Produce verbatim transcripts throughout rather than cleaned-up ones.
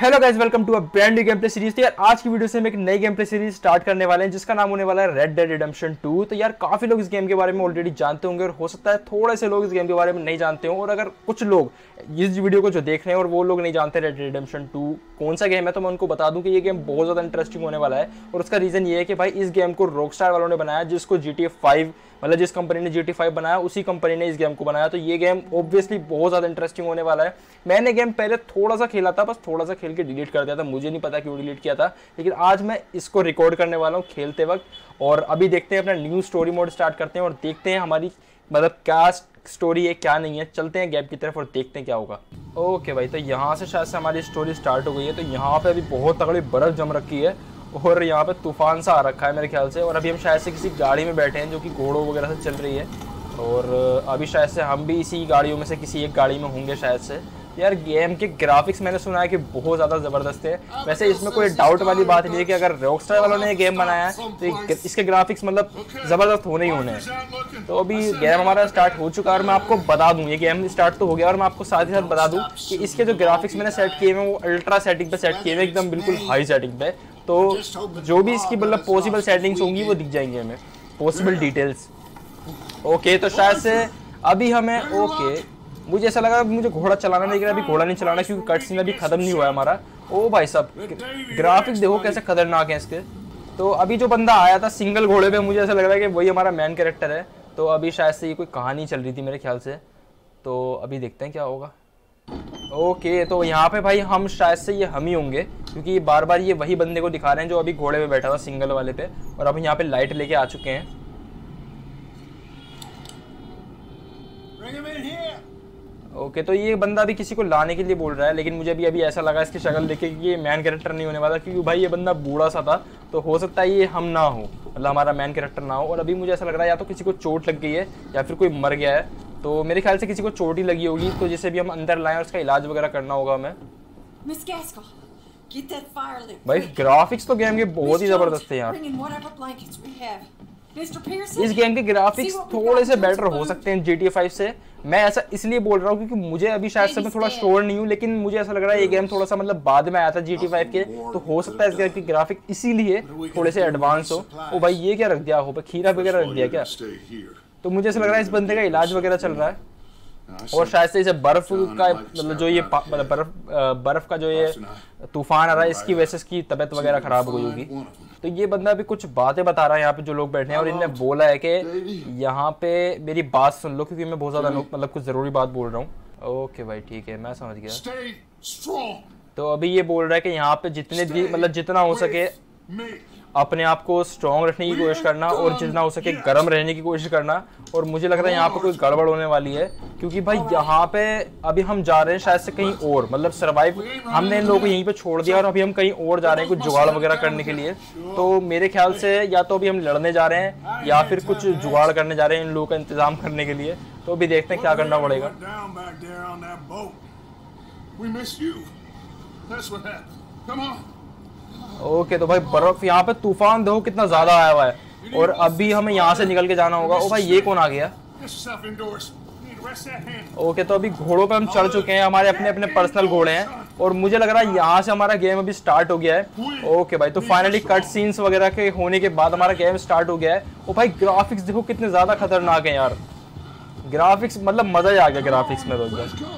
Hello guys, welcome to a brand new game play series. तो यार आज की वीडियो से हम एक नई गेम प्ले सीरीज स्टार्ट करने वाले हैं जिसका नाम होने वाला है रेड डेड रिडेम्पशन टू। तो यार काफ़ी लोग इस गेम के बारे में ऑलरेडी जानते होंगे और हो सकता है थोड़े से लोग इस गेम के बारे में नहीं जानते हों, और अगर कुछ लोग इस वीडियो को जो देख रहे हैं और वो लोग नहीं जानते रेड डेड रिडेम्पशन टू कौन सा गेम है, तो मैं उनको बता दूं कि ये गेम बहुत ज़्यादा इंटरेस्टिंग होने वाला है। और उसका रीज़न ये है कि भाई इस गेम को रॉकस्टार वालों ने बनाया, जिसको जी टी ए फाइव मतलब जिस कंपनी ने जी टी ए फाइव बनाया उसी कंपनी ने इस गेम को बनाया। तो ये गेम ऑब्वियसली बहुत ज़्यादा इंटरेस्टिंग होने वाला है। मैंने गेम पहले थोड़ा सा खेला था, बस थोड़ा सा खेल के डिलीट कर दिया था, मुझे नहीं पता क्यों डिलीट किया था, लेकिन आज मैं इसको रिकॉर्ड करने वाला हूँ खेलते वक्त। और अभी देखते हैं, अपना न्यू स्टोरी मोड स्टार्ट करते हैं और देखते हैं हमारी मतलब क्या स्टोरी है क्या नहीं है। चलते हैं गेम की तरफ और देखते हैं क्या होगा। ओके भाई, तो यहाँ से शायद से हमारी स्टोरी स्टार्ट हो गई है। तो यहाँ पर अभी बहुत तगड़ी बर्फ़ जम रखी है और यहाँ पे तूफान सा आ रखा है मेरे ख्याल से। और अभी हम शायद से किसी गाड़ी में बैठे हैं जो कि घोड़ों वगैरह से चल रही है, और अभी शायद से हम भी इसी गाड़ियों में से किसी एक गाड़ी में होंगे शायद से। यार गेम के ग्राफिक्स मैंने सुना है कि बहुत ज़्यादा ज़बरदस्त है। वैसे इसमें कोई डाउट वाली बात नहीं है कि अगर रॉकस्टार वालों ने ये गेम बनाया है तो इसके ग्राफिक्स मतलब ज़बरदस्त होने ही होने हैं। तो अभी गेम हमारा स्टार्ट हो चुका है और मैं आपको बता दूं, ये गेम स्टार्ट तो हो गया और मैं आपको साथ ही साथ बता दूं कि इसके जो ग्राफिक्स मैंने सेट किए हैं वो अल्ट्रा सेटिंग पर सेट किए हुए, एकदम बिल्कुल हाई सेटिंग पर। तो जो भी इसकी मतलब पॉसिबल सेटिंग्स होंगी वो दिख जाएंगी हमें, पॉसिबल डिटेल्स। ओके, तो शायद से अभी हमें ओके मुझे ऐसा लगा मुझे घोड़ा चलाना नहीं, अभी घोड़ा नहीं चलाना क्योंकि कट सीन अभी ख़त्म नहीं हुआ है हमारा। ओ भाई साहब, ग्राफिक्स देखो कैसे खतरनाक है इसके। तो अभी जो बंदा आया था सिंगल घोड़े पे, मुझे ऐसा लग रहा है कि वही हमारा मेन कैरेक्टर है। तो अभी शायद से ये कोई कहानी चल रही थी मेरे ख्याल से, तो अभी देखते हैं क्या होगा। ओके, तो यहाँ पे भाई हम शायद से ये हम ही होंगे क्योंकि बार बार ये वही बंदे को दिखा रहे हैं जो अभी घोड़े पे बैठा था सिंगल वाले पे, और अब यहाँ पे लाइट लेके आ चुके हैं। ओके, तो ये बंदा भी किसी को लाने के लिए बोल रहा है, लेकिन मुझे भी अभी ऐसा लगा इसकी शक्ल देख के कि ये मैन कैरेक्टर नहीं होने वाला क्योंकि भाई ये बंदा बूढ़ा सा था, तो हो सकता है ये हम ना हो मतलब हमारा मैन कैरेक्टर ना हो। और अभी मुझे ऐसा लग रहा है या तो किसी को चोट लग गई है या फिर कोई मर गया है, तो मेरे ख्याल से किसी को चोट ही लगी होगी, तो जिसे भी हम अंदर लाएँ और उसका इलाज वगैरह करना होगा हमें। भाई ग्राफिक्स तो गेम के बहुत ही ज़बरदस्त है यार। इस गेम के ग्राफिक्स थोड़े से बेटर हो सकते हैं जी टी ए फाइव से। मैं ऐसा इसलिए बोल रहा हूँ क्योंकि मुझे अभी शायद से मैं थोड़ा श्योर नहीं हूँ, लेकिन मुझे ऐसा लग रहा है ये गेम थोड़ा सा मतलब बाद में आया था जी टी ए फाइव के, तो हो सकता है इस गेम के ग्राफिक इसीलिए थोड़े से एडवांस हो। ओ भाई ये क्या रख दिया, हो भाई खीरा वगैरह रख दिया क्या? तो मुझे ऐसा लग रहा है इस बंदे का इलाज वगैरह चल रहा है। और शायद से इसे बर्फ का मतलब जो ये मतलब बर्फ बर्फ का जो ये तूफान आ रहा है इसकी वजह से इसकी तबीयत वगैरह खराब हो गई होगी। तो ये बंदा अभी कुछ बातें बता रहा है यहाँ पे जो लोग बैठे हैं, और इनने बोला है कि यहाँ पे मेरी बात सुन लो क्योंकि मैं बहुत ज़्यादा मतलब कुछ ज़रूरी बात बोल रहा हूँ। ओके भाई ठीक है, मैं समझ गया। तो अभी ये बोल रहा है कि यहाँ पे जितने भी मतलब जितना हो सके अपने आप को स्ट्रॉन्ग रखने की कोशिश करना और जितना हो सके गर्म रहने की कोशिश करना। और मुझे लग रहा है यहाँ पे कोई गड़बड़ होने वाली है क्योंकि भाई यहाँ पे अभी हम जा रहे हैं शायद से कहीं और, मतलब सर्वाइव हमने इन लोगों को यहीं पे छोड़ दिया और अभी हम कहीं और जा रहे हैं कुछ जुगाड़ वगैरह करने के लिए। तो मेरे ख्याल से या तो अभी हम लड़ने जा रहे हैं या फिर कुछ जुगाड़ करने जा रहे हैं इन लोगों का इंतज़ाम करने के लिए। तो अभी देखते हैं क्या करना पड़ेगा। ओके okay, तो भाई बर्फ यहाँ पे तूफान देखो कितना ज्यादा आया हुआ है और अभी हमें यहाँ से निकल के जाना होगा। ओ भाई ये कौन आ गया? ओके okay, तो अभी घोड़ों पे हम चढ़ चुके हैं, हमारे अपने अपने पर्सनल घोड़े हैं और मुझे लग रहा है यहाँ से हमारा गेम अभी स्टार्ट हो गया है। ओके okay, भाई तो फाइनली कट सीन्स वगैरह के होने के बाद हमारा गेम स्टार्ट हो गया है। ओ भाई ग्राफिक्स देखो कितने ज्यादा खतरनाक है यार, ग्राफिक्स मतलब मजा ही आ गया ग्राफिक्स में। तो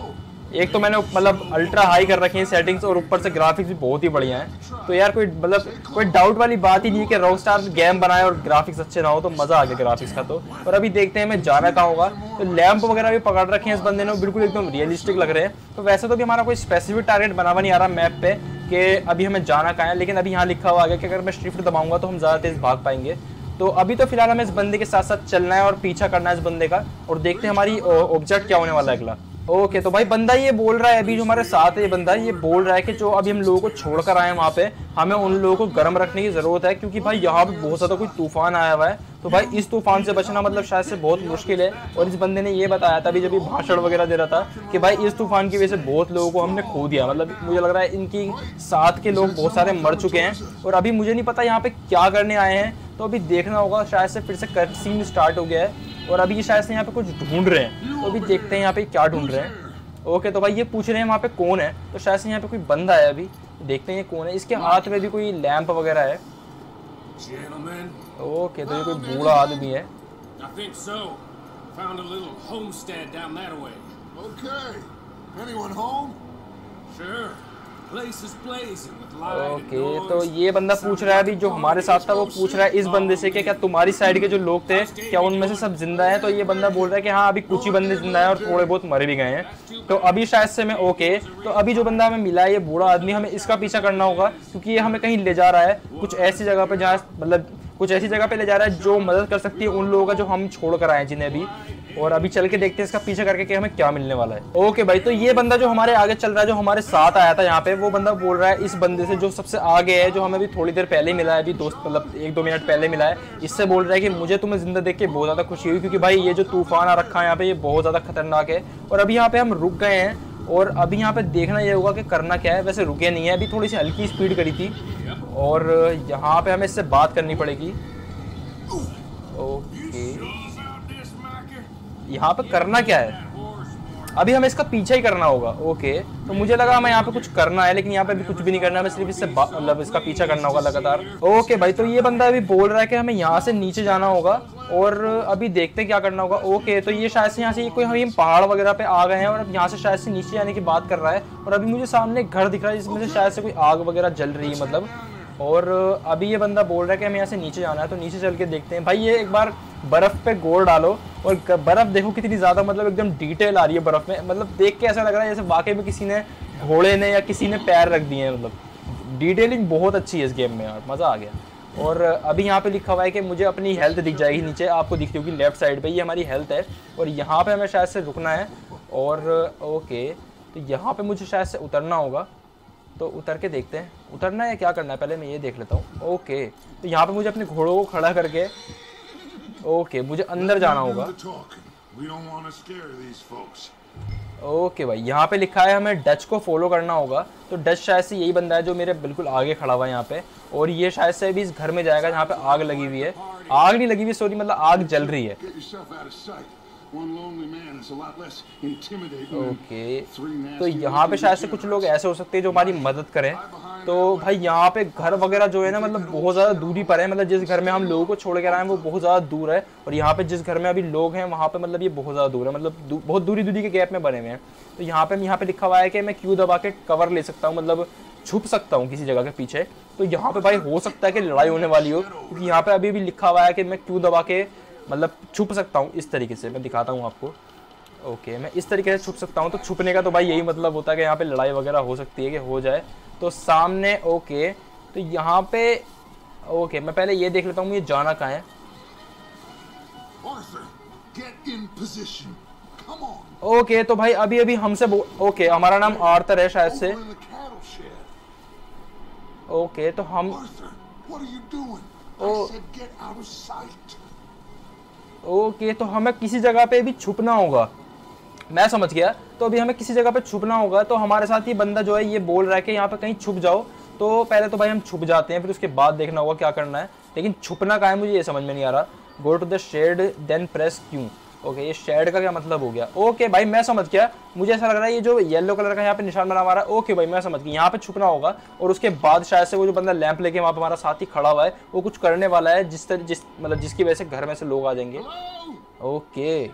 एक तो मैंने मतलब अल्ट्रा हाई कर रखी है सेटिंग्स और ऊपर से ग्राफिक्स भी बहुत ही बढ़िया हैं। तो यार कोई मतलब कोई डाउट वाली बात ही नहीं है कि रॉकस्टार गेम बनाए और ग्राफिक्स अच्छे ना हो, तो मज़ा आ गया ग्राफिक्स का तो। और अभी देखते हैं मैं जाना कहाँ होगा। तो लैंप वगैरह भी पकड़ रखे हैं इस बंदे ने, बिल्कुल एकदम रियलिस्टिक लग रहे हैं। तो वैसे तो भी हमारा कोई स्पेसिफिक टारगेट बना हुआ नहीं आ रहा मैप पे कि अभी हमें जाना कहाँ है, लेकिन अभी यहाँ लिखा हुआ है कि अगर मैं शिफ्ट दबाऊँगा तो हम ज़्यादा तेज़ भाग पाएंगे। तो अभी तो फिलहाल हमें इस बंदे के साथ साथ चलना है और पीछा करना है इस बंदे का, और देखते हैं हमारी ऑब्जेक्ट क्या होने वाला है अगला। ओके okay, तो भाई बंदा ये बोल रहा है अभी जो हमारे साथ है ये बंदा ये बोल रहा है कि जो अभी हम लोगों को छोड़कर आए हैं वहाँ पे हमें उन लोगों को गर्म रखने की ज़रूरत है क्योंकि भाई यहाँ पे बहुत ज़्यादा कोई तूफान आया हुआ है। तो भाई इस तूफान से बचना मतलब शायद से बहुत मुश्किल है। और इस बंदे ने ये बताया था अभी जब ये भाषण वगैरह दे रहा था कि भाई इस तूफान की वजह से बहुत लोगों को हमने खो दिया, मतलब मुझे लग रहा है इनकी साथ के लोग बहुत सारे मर चुके हैं। और अभी मुझे नहीं पता यहाँ पे क्या करने आए हैं, तो अभी देखना होगा। शायद से फिर से कट सीन स्टार्ट हो गया है और अभी ये शायद से यहाँ पे कुछ ढूंढ रहे हैं, तो अभी देखते हैं यहाँ पे क्या ढूंढ रहे हैं। ओके तो भाई ये पूछ रहे हैं वहाँ पे कौन है, तो शायद से यहाँ पे कोई बंदा है अभी, देखते हैं ये कौन है। इसके हाथ में भी कोई लैंप वगैरह है। ओके तो ये कोई बूढ़ा आदमी है। ओके तो ये बंदा पूछ रहा है अभी, जो हमारे साथ था वो पूछ रहा है इस बंदे से कि क्या तुम्हारी साइड के जो लोग थे क्या उनमें से सब जिंदा हैं। तो ये बंदा बोल रहा है कि हाँ अभी कुछ ही बंदे जिंदा हैं और थोड़े बहुत मर भी गए हैं। तो अभी शायद से मैं ओके तो अभी जो बंदा हमें मिला है ये बूढ़ा आदमी, हमें इसका पीछा करना होगा क्योंकि ये हमें कहीं ले जा रहा है, कुछ ऐसी जगह पर जहाँ मतलब कुछ ऐसी जगह पे ले जा रहा है जो मदद कर सकती है उन लोगों का जो हम छोड़ कर आए हैं जिन्हें भी। और अभी चल के देखते हैं इसका पीछा करके कि हमें क्या मिलने वाला है। ओके भाई तो ये बंदा जो हमारे आगे चल रहा है, जो हमारे साथ आया था यहाँ पे, वो बंदा बोल रहा है इस बंदे से जो सबसे आगे है, जो हमें अभी थोड़ी देर पहले मिला है, अभी दोस्त मतलब एक दो मिनट पहले मिला है, इससे बोल रहा है कि मुझे तुम्हें जिंदा देख के बहुत ज़्यादा खुशी हुई क्योंकि भाई ये जो तूफान आ रखा है यहाँ पे ये बहुत ज़्यादा खतरनाक है। और अभी यहाँ पे हम रुक गए हैं और अभी यहाँ पे देखना ये होगा कि करना क्या है। वैसे रुके नहीं है, अभी थोड़ी सी हल्की स्पीड करी थी और यहाँ पे हमें इससे बात करनी पड़ेगी। ओके यहाँ पे करना क्या है, अभी हमें इसका पीछा ही करना होगा। ओके तो मुझे लगा हमें यहाँ पे कुछ करना है लेकिन यहाँ पे अभी कुछ भी नहीं करना है, हमें सिर्फ इससे मतलब इसका पीछा करना होगा लगातार। ओके भाई तो ये बंदा अभी बोल रहा है कि हमें यहाँ से नीचे जाना होगा और अभी देखते क्या करना होगा। ओके तो ये शायद से यहाँ से कोई हम पहाड़ वगैरह पे आ गए हैं और अब यहाँ से शायद से नीचे आने की बात कर रहा है। और अभी मुझे सामने एक घर दिख रहा है जिसमें से शायद से कोई आग वगैरह जल रही है मतलब। और अभी ये बंदा बोल रहा है कि हमें यहाँ से नीचे जाना है तो नीचे चल के देखते हैं। भाई ये एक बार बर्फ़ पे गौर डालो और बर्फ़ देखो कितनी ज़्यादा मतलब एकदम डिटेल आ रही है बर्फ़ में, मतलब देख के ऐसा लग रहा है जैसे वाकई में किसी ने घोड़े ने या किसी ने पैर रख दिए हैं, मतलब डिटेलिंग बहुत अच्छी है इस गेम में यार, मज़ा आ गया। और अभी यहाँ पे लिखा हुआ है कि मुझे अपनी हेल्थ दिख जाएगी नीचे, आपको दिखती होगी लेफ्ट साइड पे ये हमारी हेल्थ है और यहाँ पे हमें शायद से रुकना है। और ओके तो यहाँ पे मुझे शायद से उतरना होगा तो उतर के देखते हैं उतरना है क्या करना है, पहले मैं ये देख लेता हूँ। ओके तो यहाँ पर मुझे अपने घोड़ों को खड़ा करके ओके मुझे अंदर जाना होगा। ओके भाई यहाँ पे लिखा है हमें डच को फॉलो करना होगा तो डच शायद से यही बंदा है जो मेरे बिल्कुल आगे खड़ा हुआ है यहाँ पे। और ये शायद से अभी इस घर में जाएगा जहाँ पे आग लगी हुई है, आग नहीं लगी हुई सॉरी मतलब आग जल रही है। ओके तो यहाँ पे शायद से कुछ लोग ऐसे हो सकते हैं जो हमारी मदद करें। तो भाई यहाँ पे घर वगैरह जो है ना मतलब बहुत ज़्यादा दूरी पर है, मतलब जिस घर में हम लोगों को छोड़ कर आए हैं वो बहुत ज़्यादा दूर है और यहाँ पे जिस घर में अभी लोग हैं वहाँ पे मतलब ये बहुत ज़्यादा दूर है, मतलब दू, बहुत दूरी दूरी के गैप में बने हुए हैं। तो यहाँ पे यहाँ पे लिखा हुआ है कि मैं क्यों दबा के कवर ले सकता हूँ, मतलब छुप सकता हूँ किसी जगह के पीछे। तो यहाँ पर भाई हो सकता है कि लड़ाई होने वाली हो क्योंकि यहाँ पर अभी भी लिखा हुआ है कि मैं क्यों दबा के मतलब छुप सकता हूँ इस तरीके से, मैं दिखाता हूँ आपको। ओके मैं इस तरीके से छुप सकता हूँ तो छुपने का तो भाई यही मतलब होता है कि यहाँ पर लड़ाई वगैरह हो सकती है कि हो जाए। तो सामने ओके तो यहाँ पे ओके मैं पहले ये देख लेता हूँ ये जाना कहाँ है। ओके तो भाई अभी अभी हमसे ओके हमारा नाम आर्थर है शायद से। ओके तो हम ओके तो हमें किसी जगह पे भी छुपना होगा, मैं समझ गया। तो अभी हमें किसी जगह पे छुपना होगा तो हमारे साथ ये बंदा जो है ये बोल रहा है कि यहाँ पे कहीं छुप जाओ। तो पहले तो भाई हम छुप जाते हैं फिर उसके बाद देखना होगा क्या करना है, लेकिन छुपना कहाँ है मुझे ये समझ में नहीं आ रहा। Go to the shed then press Q. Okay ये शेड का क्या मतलब हो गया। ओके भाई मैं समझ गया, मुझे ऐसा लग रहा है ये जो येलो कलर का यहाँ पे निशान बना हुआ है। ओके भाई मैं समझ गया यहाँ पे छुपना होगा और उसके बाद शायद से वो जो बंदा लैंप लेके वहाँ पे हमारा साथी खड़ा हुआ है वो कुछ करने वाला है जिस तरह जिस मतलब जिसकी वजह से घर में से लोग आ जाएंगे। ओके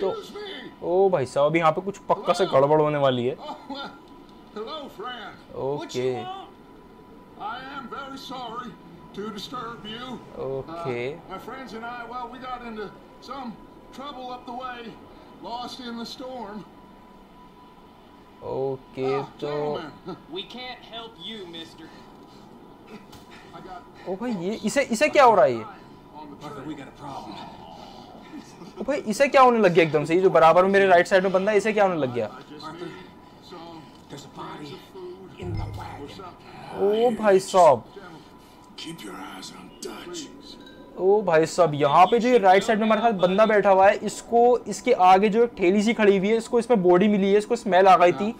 तो ओ भाई साहब अभी यहाँ पे कुछ पक्का से गड़बड़ होने वाली है। Okay okay Some trouble up the way, lost in the storm. Okay, so we can't help you, Mister. Oh, भाई ये इसे इसे क्या हो रहा है ये? Oh, भाई इसे क्या होने लग गया एकदम से? ये जो बराबर में मेरे राइट साइड में बंदा है इसे क्या होने लग गया? Oh, भाई साहब। Keep your eyes on Dutch. ओ भाई साहब यहाँ पे जो ये राइट साइड में हमारे साथ बंदा बैठा हुआ है इसको इसके आगे जो ठेली सी खड़ी हुई है इसको इसमें बॉडी मिली है, इसको स्मेल आ गई थी।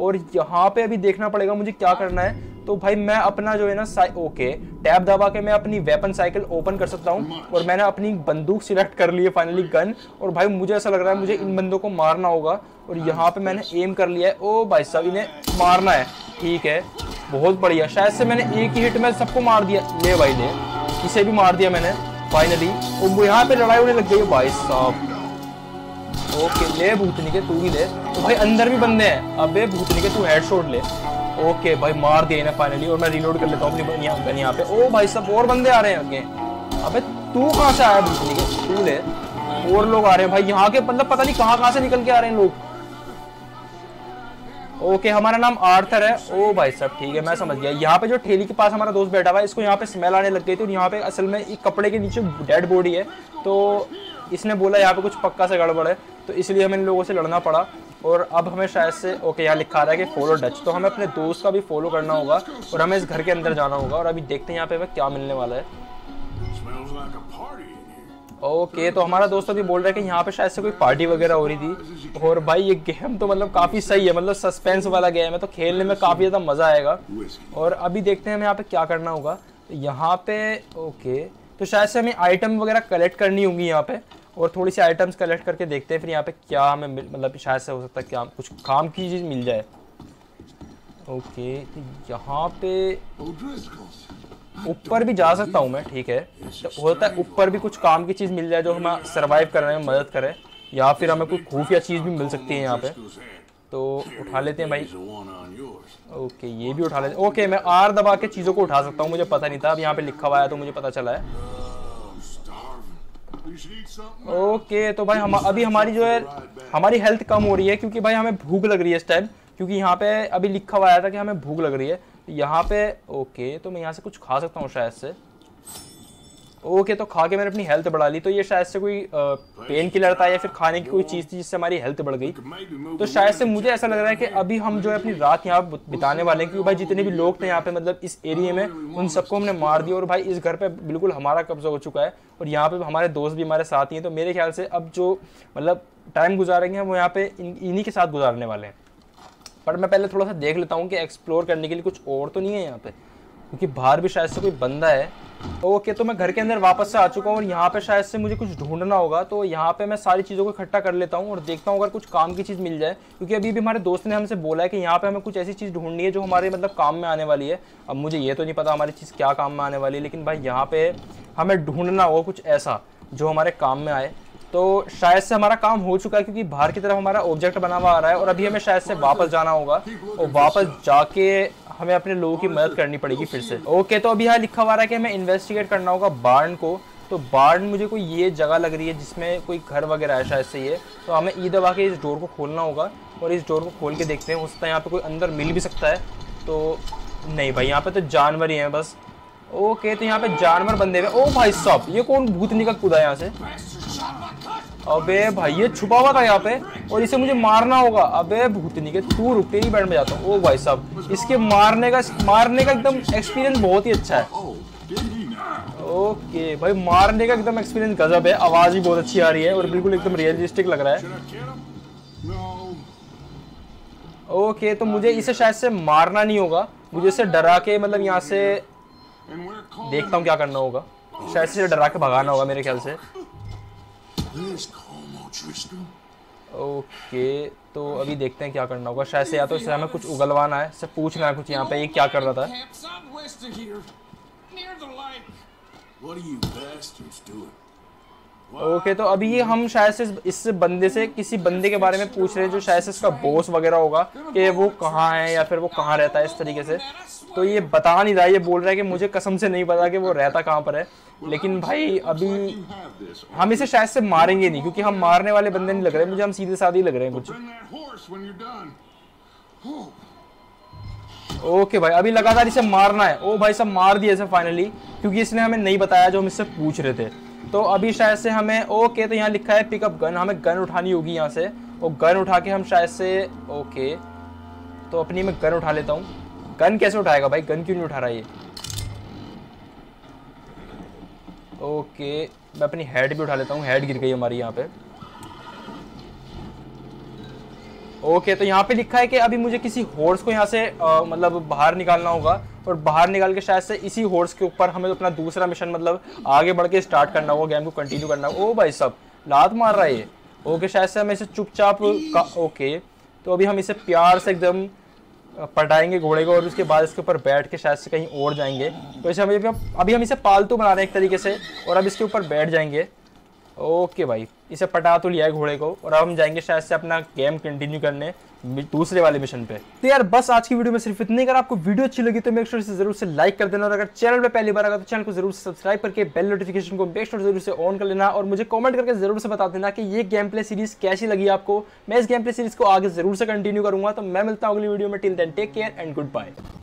और यहाँ पे अभी देखना पड़ेगा मुझे क्या करना है। तो भाई मैं अपना जो है ना ओके टैब दबा के मैं अपनी वेपन साइकिल ओपन कर सकता हूँ और मैंने अपनी बंदूक सिलेक्ट कर ली है फाइनली, गन। और भाई मुझे ऐसा लग रहा है मुझे इन बंदों को मारना होगा और यहाँ पे मैंने एम कर लिया है। ओ भाई साहब इन्हें मारना है ठीक है, बहुत बढ़िया। शायद से मैंने एक ही हिट में सबको मार दिया। ले भाई ले, इसे भी मार दिया मैंने फाइनली। और यहाँ पे लड़ाई होने लग गई भाई साहब। ओके ले भूतनी के, तू भी ले। तो भाई अंदर भी बंदे हैं। अबे भूतनी के, तू हेडशॉट ले। ओके भाई मार दिया इन्हें फाइनली। और मैं रिलोड कर लेता हूँ अपनी यहाँ, यहाँ पे। ओ भाई सब और बंदे आ रहे हैं आगे। अबे तू कहाँ से आया भूतनी के, तू ले। और लोग आ रहे हैं भाई यहाँ के, मतलब पता नहीं कहाँ कहाँ से निकल के आ रहे हैं लोग। ओके हमारा नाम आर्थर है। ओ भाई सब ठीक है, मैं समझ गया। यहाँ पे जो ठेली के पास हमारा दोस्त बैठा हुआ है, इसको यहाँ पे स्मेल आने लग गई थी। और यहाँ पे असल में एक कपड़े के नीचे डेड बॉडी है, तो इसने बोला यहाँ पे कुछ पक्का से गड़बड़ है, तो इसलिए हमें इन लोगों से लड़ना पड़ा। और अब हमें शायद से ओके यहाँ लिखा रहा है कि फॉलो डच, तो हमें अपने दोस्त का भी फॉलो करना होगा और हमें इस घर के अंदर जाना होगा। और अभी देखते हैं यहाँ पे हमें क्या मिलने वाला है। ओके तो हमारा दोस्त अभी बोल रहा है कि यहाँ पे शायद से कोई पार्टी वगैरह हो रही थी। और भाई ये गेम तो मतलब काफ़ी सही है, मतलब सस्पेंस वाला गेम है, तो खेलने में काफ़ी ज़्यादा मज़ा आएगा। और अभी देखते हैं हमें यहाँ पे क्या करना होगा। यहाँ पे ओके तो शायद से हमें आइटम वगैरह कलेक्ट करनी होंगी यहाँ पे, और थोड़ी सी आइटम्स कलेक्ट करके देखते हैं फिर यहाँ पे क्या हमें मतलब शायद से हो सकता है क्या कुछ काम की चीज़ मिल जाए। ओके तो यहाँ पे ऊपर भी जा सकता हूँ मैं, ठीक है। तो होता है ऊपर भी कुछ काम की चीज़ मिल जाए जो हमें सर्वाइव करने में मदद करे, या फिर हमें कोई खुफिया चीज़ भी मिल सकती है यहाँ पे, तो उठा लेते हैं भाई। ओके ये भी उठा लेते हैं। ओके मैं आर दबा के चीज़ों को उठा सकता हूँ, मुझे पता नहीं था। अब यहाँ पे लिखा हुआ है तो मुझे पता चला है। ओके तो भाई हम अभी हमारी जो है हमारी हेल्थ कम हो रही है, क्योंकि भाई हमें भूख लग रही है इस टाइम, क्योंकि यहाँ पे अभी लिखा हुआ आया था कि हमें भूख लग रही है यहाँ पे। ओके तो मैं यहाँ से कुछ खा सकता हूँ शायद से। ओके तो खा के मैंने अपनी हेल्थ बढ़ा ली, तो ये शायद से कोई पेन किलर था या फिर खाने की कोई चीज़ थी जिससे हमारी हेल्थ बढ़ गई। तो शायद से मुझे ऐसा लग रहा है कि अभी हम जो है अपनी रात यहाँ पे बिताने वाले हैं, क्योंकि भाई जितने भी लोग थे यहाँ पे मतलब इस एरिया में उन सबको हमने मार दिया। और भाई इस घर पे बिल्कुल हमारा कब्जा हो चुका है, और यहाँ पे हमारे दोस्त भी हमारे साथ ही हैं। तो मेरे ख्याल से अब जो मतलब टाइम गुजारेंगे हम वो यहाँ पे इन्हीं के साथ गुजारने वाले हैं। पर मैं पहले थोड़ा सा देख लेता हूँ कि एक्सप्लोर करने के लिए कुछ और तो नहीं है यहाँ पे, क्योंकि बाहर भी शायद से कोई बंदा है। ओके तो मैं घर के अंदर वापस से आ चुका हूँ, और यहाँ पे शायद से मुझे कुछ ढूंढना होगा। तो यहाँ पे मैं सारी चीज़ों को इकट्ठा कर लेता हूँ और देखता हूँ अगर कुछ काम की चीज़ मिल जाए, क्योंकि अभी भी हमारे दोस्त ने हमसे बोला है कि यहाँ पे हमें कुछ ऐसी चीज़ ढूंढनी है जो हमारे मतलब काम में आने वाली है। अब मुझे ये तो नहीं पता हमारी चीज़ क्या काम में आने वाली है, लेकिन भाई यहाँ पर हमें ढूंढना होगा कुछ ऐसा जो हमारे काम में आए। तो शायद से हमारा काम हो चुका है, क्योंकि बाहर की तरफ हमारा ऑब्जेक्ट बना हुआ आ रहा है, और अभी हमें शायद से वापस जाना होगा, और वापस जाके हमें अपने लोगों की मदद करनी पड़ेगी फिर से। ओके तो अभी यहाँ लिखा हुआ है कि हमें इन्वेस्टिगेट करना होगा बार्न को। तो बार्न मुझे कोई ये जगह लग रही है जिसमें कोई घर वगैरह है शायद से ये, तो हमें ई दबा के इस डोर को खोलना होगा, और इस डोर को खोल के देखते हैं हो सकता है यहाँ पर कोई अंदर मिल भी सकता है। तो नहीं भाई यहाँ पर तो जानवर ही हैं बस। ओके तो यहाँ पे जानवर बंधे हुए। ओ भाई साहब ये कौन भूतनी का कूदा यहाँ से। अबे भाई ये छुपा हुआ था यहाँ पे, और इसे मुझे मारना होगा। अबे भूतनी के तू रुक, तेरी बैंड में जाता हूँ। ओ भाई साहब इसके मारने का मारने का एकदम एक्सपीरियंस बहुत ही अच्छा है। ओके भाई मारने का एकदम एक्सपीरियंस गजब है। आवाज़ भी बहुत अच्छी आ रही है, और बिल्कुल एकदम रियलिस्टिक लग रहा है। ओके तो मुझे इसे शायद से मारना नहीं होगा, मुझे इसे डरा के मतलब यहाँ से देखता हूँ क्या करना होगा। शायद से डरा के भगाना होगा मेरे ख्याल से। ओके तो अभी देखते हैं क्या करना होगा। शायद से या तो इससे हमें कुछ उगलवाना है, इससे पूछना है कुछ यहाँ पे ये क्या कर रहा था। ओके okay, तो अभी ये हम शायद से इस बंदे से किसी बंदे के बारे में पूछ रहे हैं जो शायद से इसका बॉस वगैरह होगा, कि वो कहाँ है या फिर वो कहाँ रहता है इस तरीके से। तो ये बता नहीं रहा, ये बोल रहा है कि मुझे कसम से नहीं पता कि वो रहता कहाँ पर है। लेकिन भाई अभी हम इसे शायद से मारेंगे नहीं, क्योंकि हम मारने वाले बंदे नहीं लग रहे मुझे, हम सीधे साधे ही लग रहे हैं कुछ। ओके okay भाई अभी लगातार इसे मारना है। ओ भाई सब मार दिया इसे फाइनली, क्योंकि इसने हमें नहीं बताया जो हम इससे पूछ रहे थे। तो अभी शायद से हमें ओके okay, तो यहाँ लिखा है पिकअप गन, हमें गन उठानी होगी यहाँ से। और गन उठा के हम शायद से ओके okay, तो अपनी मैं गन उठा लेता हूँ। गन कैसे उठाएगा भाई, गन क्यों नहीं उठा रहा ये। ओके okay, मैं अपनी हेड भी उठा लेता हूँ, हेड गिर गई हमारी यहाँ पे। ओके okay, तो यहाँ पे लिखा है कि अभी मुझे किसी हॉर्स को यहाँ से आ, मतलब बाहर निकालना होगा, और बाहर निकाल के शायद से इसी हॉर्स के ऊपर हमें तो अपना दूसरा मिशन मतलब आगे बढ़ के स्टार्ट करना होगा, गेम को कंटिन्यू करना होगा। ओ भाई सब लात मार रहा है ये। ओके okay, शायद से हमें इसे चुपचाप का ओके okay, तो अभी हम इसे प्यार से एकदम पटाएंगे घोड़े को और उसके बाद इसके ऊपर बैठ के शायद से कहीं और जाएंगे। तो इसे अभी अभी हम इसे पालतू बना रहे हैं एक तरीके से, और अब इसके ऊपर बैठ जाएंगे। ओके भाई, इसे पटा तो लिया है घोड़े को, और अब हम जाएंगे शायद से अपना गेम कंटिन्यू करने दूसरे वाले मिशन पे। तो यार बस आज की वीडियो में सिर्फ इतने। अगर आपको वीडियो अच्छी लगी तो मेक श्योर से जरूर से लाइक कर देना, और अगर चैनल पे पहली बार आएगा तो चैनल को जरूर से सब्सक्राइब करके बेल नोटिफिकेशन को मेक श्योर जरूर से ऑन कर लेना, और मुझे कमेंट करके जरूर से बता देना कि ये गेम प्ले सीरीज कैसी लगी आपको। मैं इस गेम प्ले सीरीज को आगे जरूर से कंटिन्यू करूंगा। तो मैं मिलता हूँ अगली वीडियो में, till then take care and good bye.